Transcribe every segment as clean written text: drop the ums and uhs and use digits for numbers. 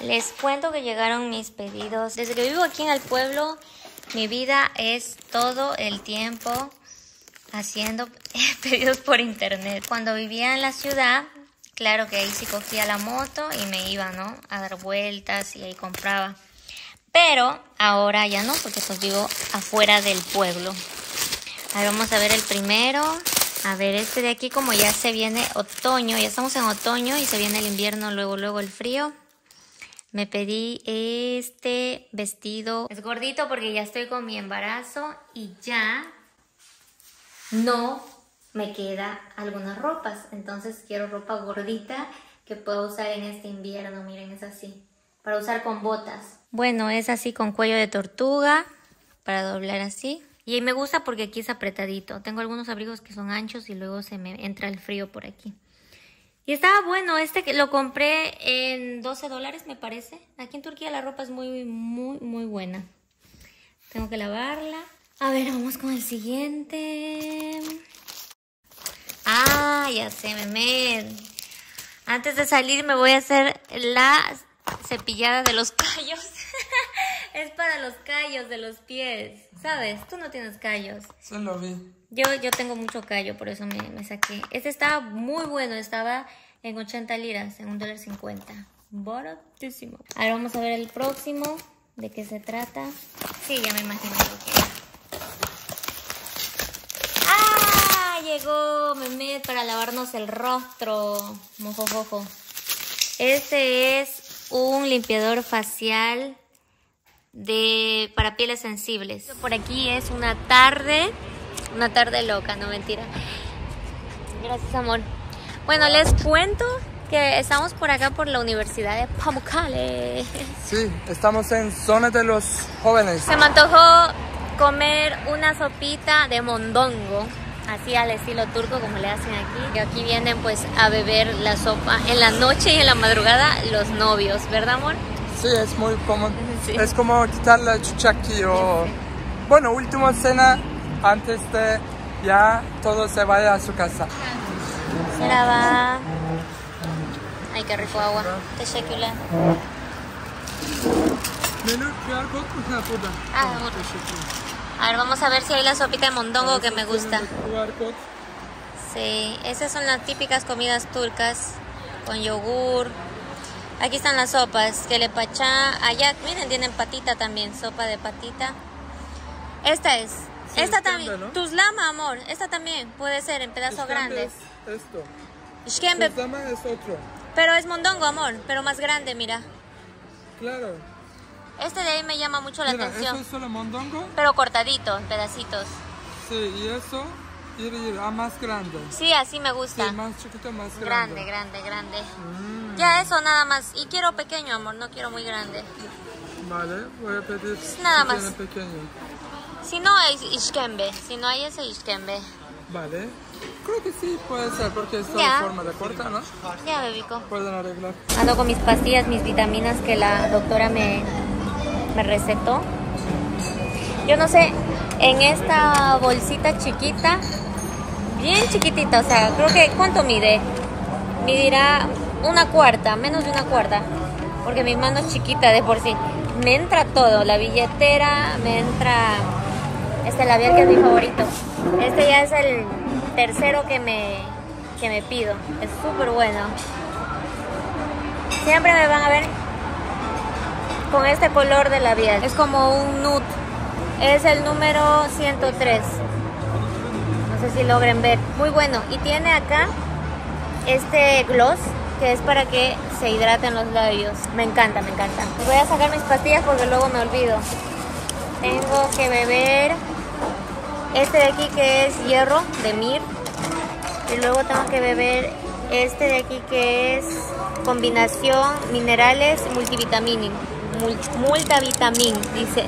Les cuento que llegaron mis pedidos. Desde que vivo aquí en el pueblo, mi vida es todo el tiempo haciendo pedidos por internet. Cuando vivía en la ciudad, claro que ahí sí cogía la moto y me iba, ¿no?, a dar vueltas y ahí compraba. Pero ahora ya no, porque pues vivo afuera del pueblo. Ahora vamos a ver el primero. A ver, este de aquí, como ya se viene otoño, ya estamos en otoño y se viene el invierno, luego el frío. Me pedí este vestido. Es gordito porque ya estoy con mi embarazo y ya no me queda algunas ropas. Entonces quiero ropa gordita que pueda usar en este invierno. Miren, es así. Para usar con botas. Bueno, es así con cuello de tortuga. Para doblar así. Y me gusta porque aquí es apretadito. Tengo algunos abrigos que son anchos y luego se me entra el frío por aquí. Y estaba bueno, este que lo compré en $12 me parece. Aquí en Turquía la ropa es muy buena. Tengo que lavarla. A ver, vamos con el siguiente. Ah, ya sé, Mehmet. Antes de salir me voy a hacer la cepillada de los callos. Es para los callos de los pies. ¿Sabes? Tú no tienes callos. Solo vi. Yo tengo mucho callo, por eso me saqué. Este estaba muy bueno. Estaba en 80 liras, en $1.50. Baratísimo. Ahora vamos a ver el próximo. ¿De qué se trata? Sí, ya me imagino lo que era. ¡Ah! Llegó Mehmet para lavarnos el rostro. Mojojojo. Este es un limpiador facial para pieles sensibles. Por aquí es una tarde loca, no mentira. Gracias, amor. Bueno, les cuento que estamos por acá por la Universidad de Pamukkale. Sí, estamos en zona de los jóvenes. Se me antojó comer una sopita de mondongo, así al estilo turco como le hacen aquí. Y aquí vienen pues a beber la sopa en la noche y en la madrugada los novios, ¿verdad, amor? Sí, es muy común. Sí. Es como quitar la chucha aquí o... Sí. Bueno, última cena antes de ya todo se vaya a su casa. Merhaba. Ay, qué rico agua. Teşekkürler. A ver, vamos a ver si hay la sopita de mondongo que me gusta. Sí, esas son las típicas comidas turcas con yogur. Aquí están las sopas, kelepachá, allá, miren, tienen patita también, sopa de patita. Esta es, sí, esta también, ¿no? Tuzlama, amor, esta también puede ser en pedazos grandes. Es esto. İşkembe. Tuzlama es otro. Pero es mondongo, amor, pero más grande, mira. Claro. Este de ahí me llama mucho la atención. Eso es solo mondongo. Pero cortadito, en pedacitos. Sí, y eso, ir a más grande. Sí, así me gusta. Sí, más chiquito, más grande. Grande. Ya eso, nada más. Y quiero pequeño, amor, no quiero muy grande. Vale, voy a pedir nada más. Pequeño. Si no hay işkembe, Vale, creo que sí puede ser porque es en forma de corta, ¿no? Ya, bebico. Pueden arreglar. Ando con mis pastillas, mis vitaminas que la doctora me recetó. Yo no sé, en esta bolsita chiquita, bien chiquitita, o sea, creo que, ¿cuánto mide? Medirá... una cuarta, menos de una cuarta, porque mi mano es chiquita de por sí. Me entra todo, la billetera, me entra este labial que es mi favorito. Este ya es el tercero que me pido. Es súper bueno. Siempre me van a ver con este color de labial. Es como un nude. Es el número 103. No sé si logren ver. Muy bueno. Y tiene acá este gloss, que es para que se hidraten los labios. Me encanta, Voy a sacar mis pastillas porque luego me olvido. Tengo que beber este de aquí que es hierro de mir. Y luego tengo que beber este de aquí que es combinación minerales multivitamin, dice.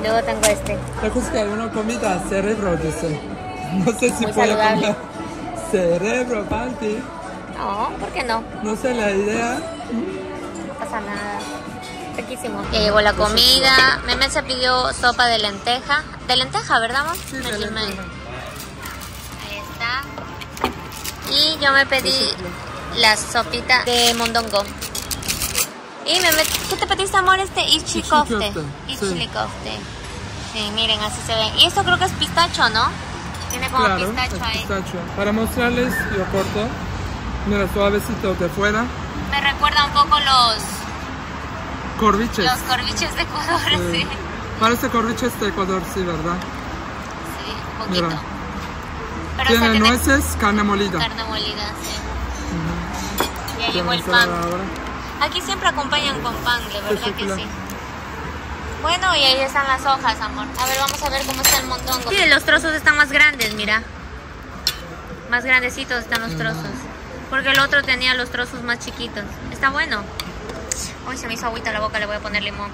Luego tengo este. Me gusta una comida cerebro, dice. No sé si puedo comer cerebro, panty. No, ¿por qué no? No sé la idea. No pasa nada. Riquísimo. Ya llegó la comida. Mehmet se pidió sopa de lenteja. De lenteja, ¿verdad, amor? Sí, de lenteja. Ahí está. Y yo me pedí la sopita de mondongo. Y Mehmet, ¿qué te pediste, amor? Ichikofte. Ichikofte. Sí, miren, así se ven. Y esto creo que es pistacho, ¿no? Tiene como claro, pistacho ahí. Pistacho. Para mostrarles, yo corto. Mira, suavecito de fuera. Me recuerda un poco los... corviches. Los corviches de Ecuador, sí. Parece corviches de Ecuador, sí, ¿verdad? Sí, un poquito. Mira. Pero tiene, o sea, nueces, carne molida. Carne molida, sí. Uh-huh. Y ahí llevo el pan. Aquí siempre acompañan con pan, de verdad que sí. Bueno, y ahí están las hojas, amor. A ver, vamos a ver cómo está el mondongo. Sí, los trozos están más grandes, mira. Más grandecitos están los trozos. Porque el otro tenía los trozos más chiquitos. Está bueno. Uy, se me hizo agüita la boca, le voy a poner limón.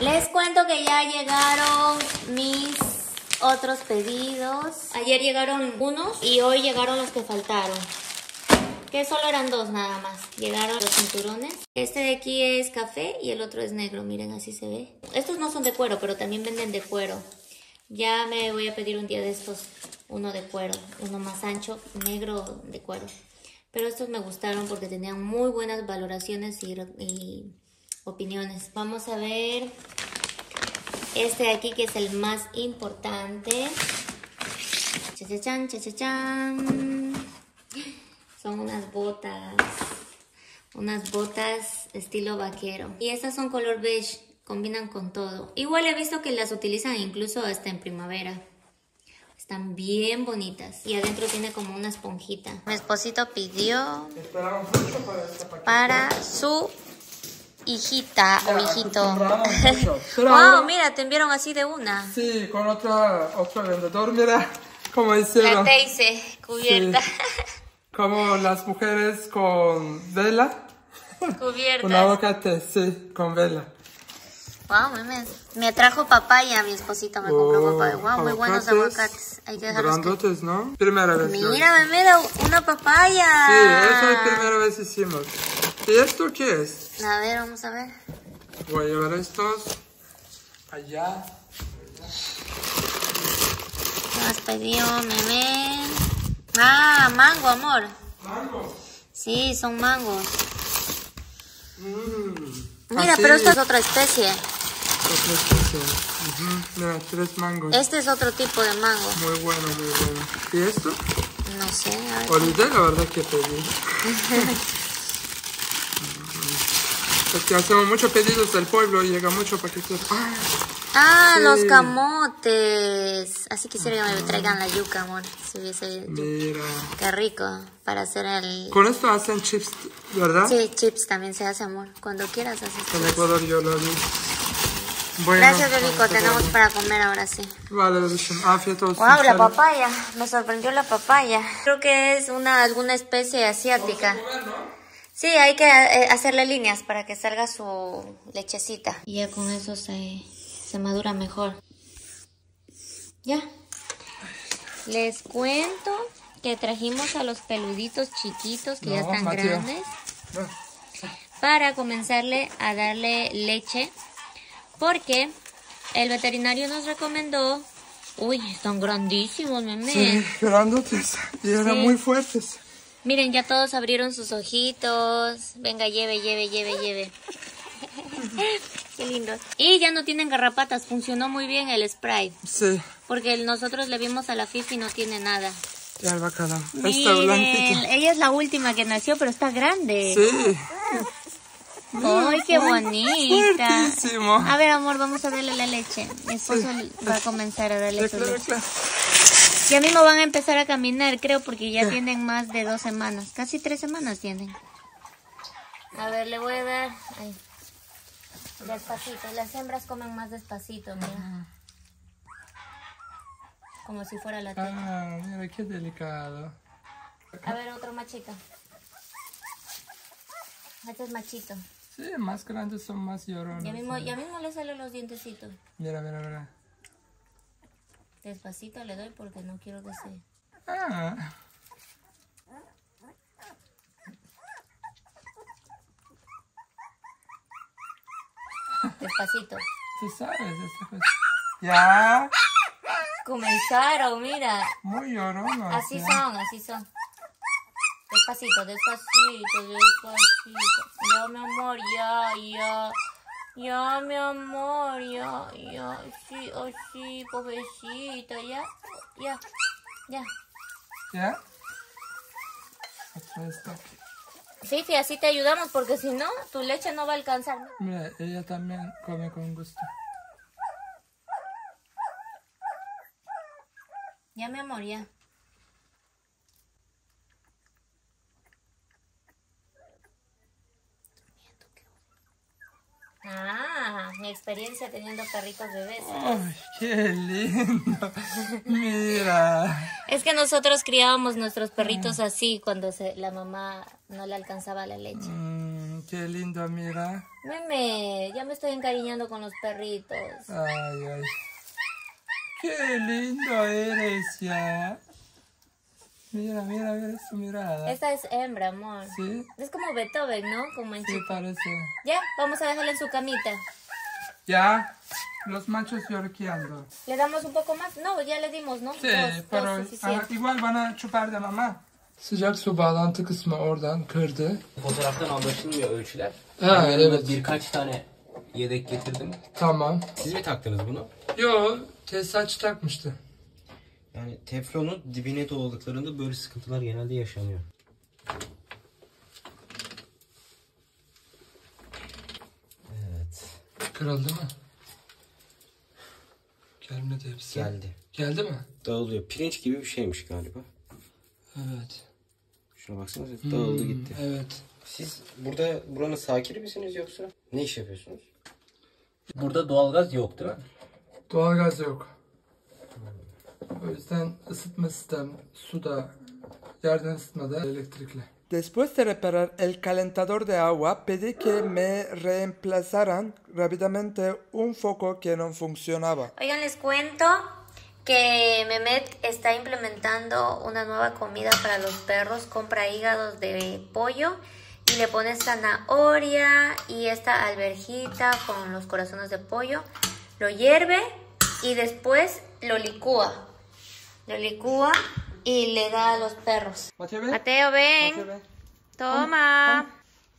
Les cuento que ya llegaron mis otros pedidos. Ayer llegaron unos y hoy llegaron los que faltaron. Que solo eran dos nada más. Llegaron los cinturones. Este de aquí es café y el otro es negro. Miren, así se ve. Estos no son de cuero, pero también venden de cuero. Ya me voy a pedir un día de estos. Uno de cuero, uno más ancho, negro de cuero. Pero estos me gustaron porque tenían muy buenas valoraciones y opiniones. Vamos a ver este de aquí que es el más importante. Chachachán, chachachán. Son unas botas estilo vaquero. Y estas son color beige, combinan con todo. Igual he visto que las utilizan incluso hasta en primavera. Están bien bonitas. Y adentro tiene como una esponjita. Mi esposito pidió para su hijita o hijito. Wow, mira, te enviaron así de una. Sí, con otro vendedor, mira cómo hicieron. La teice cubierta. Sí. Como las mujeres con vela. Cubiertas. Una aguacate, sí, con vela. Wow, me trajo papaya, mi esposito me compró papaya. Wow, muy buenos aguacates. Hay que dejarlos grandotes, que... ¿no? Primera vez. Mira, me da una papaya. Sí, eso es la primera vez hicimos. ¿Y esto qué es? A ver, vamos a ver. Voy a llevar estos allá. ¿Qué más pedió, Meme? Ah, mango, amor. ¿Mango? Sí, son mangos. Mira, así. Pero esta es otra especie. Mira, tres mangos. Este es otro tipo de mango. Muy bueno, muy bueno. ¿Y esto? No sé, a ver. Olvidé la verdad que pedí. Porque hacemos muchos pedidos del pueblo y llega mucho para que se... Ah, sí. Los camotes. Así quisiera que me traigan la yuca, amor. Si hubiese... Mira. Qué rico. Para hacer el... Con esto hacen chips, ¿verdad? Sí, chips también se hace, amor. Cuando quieras haces chips. En Ecuador yo lo vi. Bueno, gracias, Belico. Tenemos para comer ahora sí. Vale, afietos. Wow, la papaya. Me sorprendió la papaya. Creo que es alguna especie asiática. Comer, ¿no? Sí, hay que hacerle líneas para que salga su lechecita. Y ya con eso se madura mejor. Ya. Les cuento que trajimos a los peluditos chiquitos que ya están grandes. Para comenzarle a darle leche. Porque el veterinario nos recomendó... Uy, están grandísimos, Meme. Sí, grandotes. Y eran muy fuertes. Miren, ya todos abrieron sus ojitos. Venga, lleve, lleve, lleve, lleve. Qué lindo. Y ya no tienen garrapatas. Funcionó muy bien el spray. Sí. Porque nosotros le vimos a la Fifi y no tiene nada. Ya el bacalao. Está blanquita. Ella es la última que nació, pero está grande. Sí. ¡Ay, qué bonita! Fuertísimo. A ver, amor, vamos a darle la leche. Mi esposo va a comenzar a darle su leche. Ya mismo van a empezar a caminar, creo, porque ya tienen más de 2 semanas. Casi 3 semanas tienen. A ver, le voy a dar... Ay. Despacito. Las hembras comen más despacito, mira. Como si fuera la tela. Ah, mira, qué delicado. A ver, otro machito. Este es machito. Sí, más grandes son más llorones. Ya mismo le salen los dientecitos. Mira, mira, mira. Despacito le doy porque no quiero que se... Ah. Despacito. Tú sabes esta cosa. Ya. Comenzaron, mira. Muy llorones. Así son, así son. Despacito, despacito, despacito. Ya, mi amor, ya, ya. Ya, mi amor, ya, ya. Sí, oh, sí, pobrecito, ya. Ya, ya. ¿Ya? Otra vez toque. Fifi, así te ayudamos porque si no, tu leche no va a alcanzar. Mira, ella también come con gusto. Ya, mi amor, ya. Ah, mi experiencia teniendo perritos bebés. ¡Ay, qué lindo! Mira. Es que nosotros criábamos nuestros perritos así cuando la mamá no le alcanzaba la leche. ¡Qué lindo, mira! Meme, ya me estoy encariñando con los perritos. ¡Ay, ay! ¡Qué lindo eres ya! Mira, mira, mira su mirada. Esta es hembra, amor. Sí. Es como Beethoven, ¿no? Como en sí, chico. Parece. Ya, vamos a dejarla en su camita. Ya, los machos yorkeando. ¿Le damos un poco más? No, ya le dimos, ¿no? Sí, dos, pero dos igual van a chupar de mamá. Sıcak su bağlantı kısmı oradan kırdı. Fotoğraftan anlaşılmıyor ölçüler. Ha, evet. Birkaç tane yedek getirdim. Tamam. Siz mi taktınız bunu? Yo, tesisatçı takmıştı. Yani teflonun dibine doladıklarında böyle sıkıntılar genelde yaşanıyor. Evet. Kırıldı mı? Gelmedi hepsi. Geldi. Geldi mi? Dağılıyor. Pirinç gibi bir şeymiş galiba. Evet. Şuna baksanıza dağıldı gitti. Evet. Siz burada buranın sakini misiniz yoksa? Ne iş yapıyorsunuz? Burada doğalgaz yok değil mi? Doğalgaz yok. Después de reparar el calentador de agua, pedí que me reemplazaran rápidamente un foco que no funcionaba. Oigan, les cuento que Mehmet está implementando una nueva comida para los perros. Compra hígados de pollo y le pone zanahoria y esta alverjita con los corazones de pollo. Lo hierve y después lo licúa. Lo licúa y le da a los perros. Mateo, ven. Mateo, ven. Toma.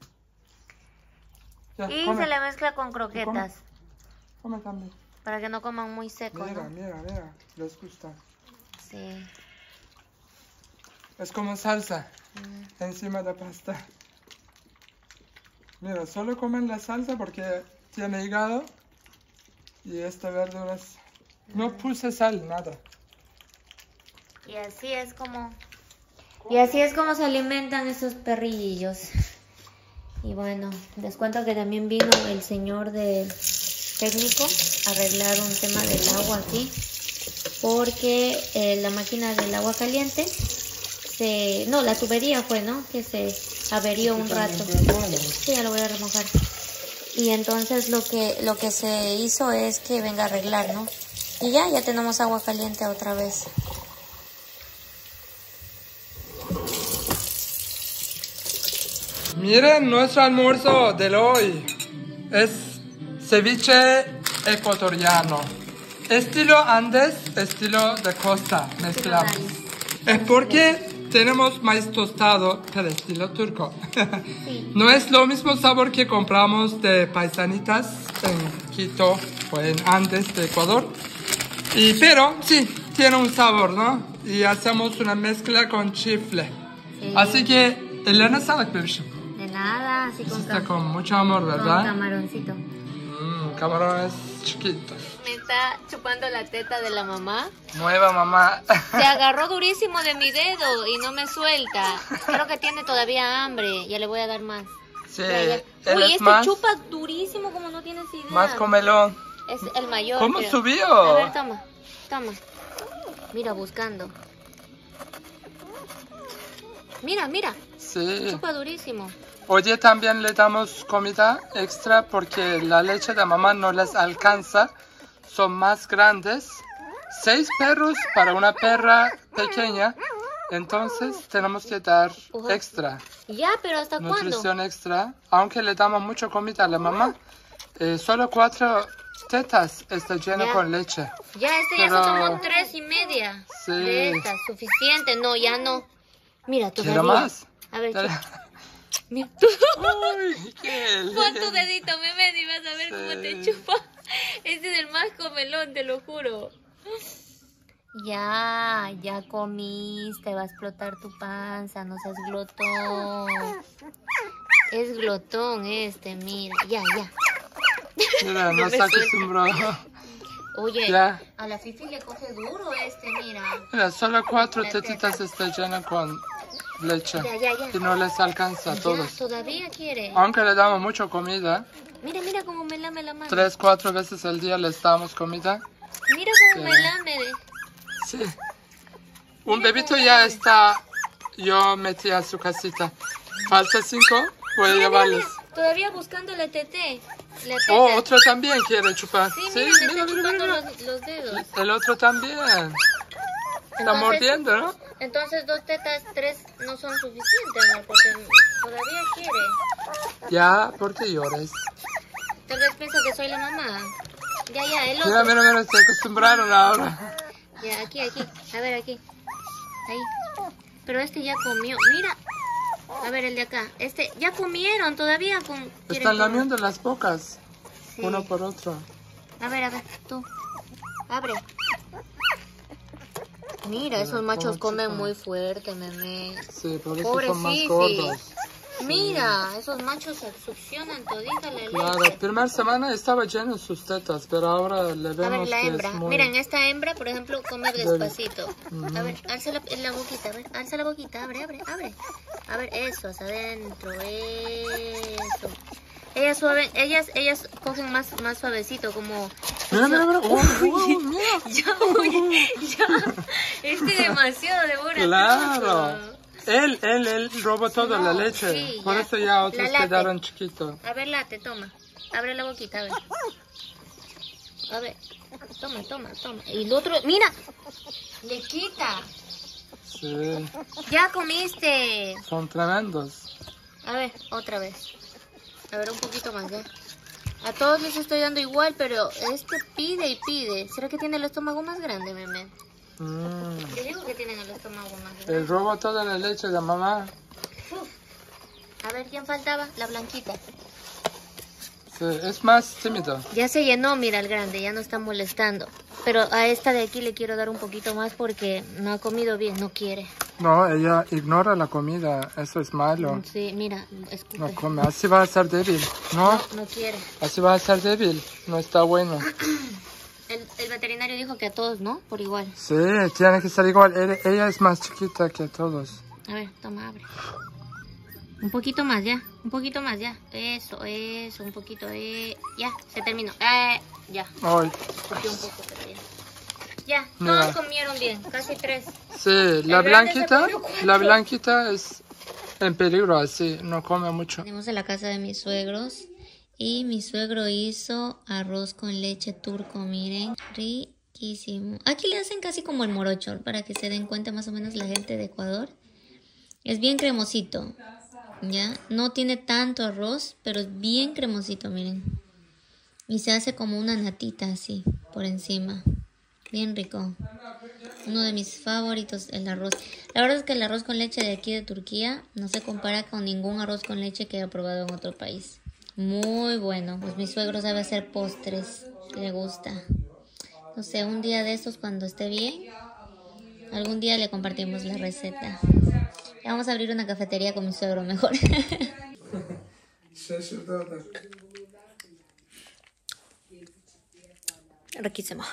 Come. Ya, y come. Se le mezcla con croquetas. Come también. Para que no coman muy seco. Mira, ¿no? mira. Les gusta. Sí. Es como salsa. Encima de pasta. Mira, solo comen la salsa porque tiene hígado. Y estas verduras. No puse sal, nada. Y así es como se alimentan esos perrillos. Y bueno, les cuento que también vino el señor de técnico a arreglar un tema del agua aquí. Porque la máquina del agua caliente, la tubería fue, ¿no? Que se averió un rato. Sí, ya lo voy a remojar. Y entonces lo que se hizo es que venga a arreglar, ¿no? Y ya tenemos agua caliente otra vez. Miren nuestro almuerzo del hoy. Es ceviche ecuatoriano. Estilo Andes, estilo de costa. Mezclamos. Es porque tenemos maíz tostado que el estilo turco. Sí. No es lo mismo sabor que compramos de paisanitas en Quito o en Andes de Ecuador. Pero sí, tiene un sabor, ¿no? Y hacemos una mezcla con chifle. Sí. Así que, Elena, ¿sabe qué es? De nada, así con está con mucho amor, ¿verdad? Con camaroncito. Camarones chiquitos. Me está chupando la teta de la mamá. Nueva mamá. Se agarró durísimo de mi dedo y no me suelta. Creo que tiene todavía hambre. Ya le voy a dar más. Sí. Uy, este chupa durísimo como no tienes idea. Más comelón. Es el mayor. ¿Cómo creo. Subió? A ver, toma. Mira, buscando. Mira. Sí. Chupa durísimo. Oye, también le damos comida extra porque la leche de mamá no les alcanza. Son más grandes. 6 perros para una perra pequeña. Entonces tenemos que dar extra. Ya, pero ¿hasta cuándo? Nutrición extra. Aunque le damos mucho comida a la mamá. Solo 4... tetas está lleno con leche. Ya se tomó 3 y media. Sí. De estas, suficiente. No, ya no. Mira, todavía. ¿Quiero más? A ver. Mira. Ay, qué pon tu dedito, Mehmet, y vas a ver cómo te chupa. Este es el más comelón, te lo juro. Ya, ya comiste, va a explotar tu panza, no seas glotón. Es glotón este, mira. Ya, ya. Mira, no se acostumbró. Oye, ya. A la Fifi le coge duro este, mira. Mira, solo 4 tetitas está llena con leche. Ya, ya, ya. Y no les alcanza a todos. Todavía quiere. Aunque le damos mucha comida. Mira, mira cómo me lame la mano. 3, 4 veces al día les damos comida. Mira cómo me lame. Sí. Un bebito ya está. Yo metí a su casita. Falta 5. Puede llevarles. Mira, todavía buscando la tete. Oh, otro también quiere chupar. Sí, mira, sí, mira. Los dedos. El otro también. Está mordiendo, ¿no? Entonces 2 tetas, 3 no son suficientes, ¿no? Porque todavía quiere. Ya, ¿por qué llores? Tal vez pienso que soy la mamá. Ya, ya, el otro. Mira, mira, mira, se acostumbraron ahora. Ya, aquí, aquí. A ver, aquí. Ahí. Pero este ya comió. Mira. A ver, el de acá. Este, ya comieron todavía. Están lamiendo las bocas. Sí. Uno por otro. A ver, tú. Abre. Mira, mira esos machos comen muy fuerte, Meme. Sí, por eso son más gordos. Sí. Mira, esos machos se succionan todita la leche. Claro, la primera semana estaba lleno de sus tetas, pero ahora le vemos. A ver, la hembra. Muy... Miren, esta hembra, por ejemplo, come despacito. A ver, alza la boquita, a ver, alza la boquita, abre, abre, abre. A ver, eso, hacia adentro, eso. Ellas suave, ellas cogen más suavecito, como... Mira, mira, mira. Ya, este demasiado de buena. Claro. Él robó toda la leche. Sí, por eso ya otros quedaron chiquitos. A ver, late, toma. Abre la boquita, a ver. A ver. Toma, toma, toma. Y el otro, mira. Le quita. Sí. Ya comiste. Son tremendos. A ver, otra vez. A ver, un poquito más, ya. A todos les estoy dando igual, pero este pide y pide. ¿Será que tiene el estómago más grande, Mehmet? Te digo que tienen el estómago más grande. El robo toda la leche de la mamá. Uf. A ver, ¿quién faltaba? La blanquita. Sí, es más tímido. Ya se llenó, mira, el grande, ya no está molestando. Pero a esta de aquí le quiero dar un poquito más porque no ha comido bien, no quiere. No, ella ignora la comida, eso es malo. Sí, mira, escupe. No come, así va a ser débil, ¿no? No, no quiere. Así va a ser débil, no está bueno. El veterinario dijo que a todos, ¿no? Por igual. Sí, tiene que ser igual, ella es más chiquita que todos. A ver, toma, abre. Un poquito más, ya, un poquito más, ya. Eso, eso, un poquito, ya, se terminó. Ya. Ay. Un poco, pero ya. Ya, todos comieron bien, casi 3. Sí, la blanquita es en peligro, así, no come mucho. Venimos a la casa de mis suegros y mi suegro hizo arroz con leche turco, miren, riquísimo. Aquí le hacen casi como el morocho, para que se den cuenta más o menos la gente de Ecuador. Es bien cremosito, ya, no tiene tanto arroz, pero es bien cremosito, miren. Y se hace como una natita así, por encima. Bien rico. Uno de mis favoritos, el arroz. La verdad es que el arroz con leche de aquí de Turquía no se compara con ningún arroz con leche que he probado en otro país. Muy bueno. Pues mi suegro sabe hacer postres. Le gusta. No sé, un día de estos cuando esté bien, algún día le compartimos la receta. Ya vamos a abrir una cafetería con mi suegro mejor. Riquísimo.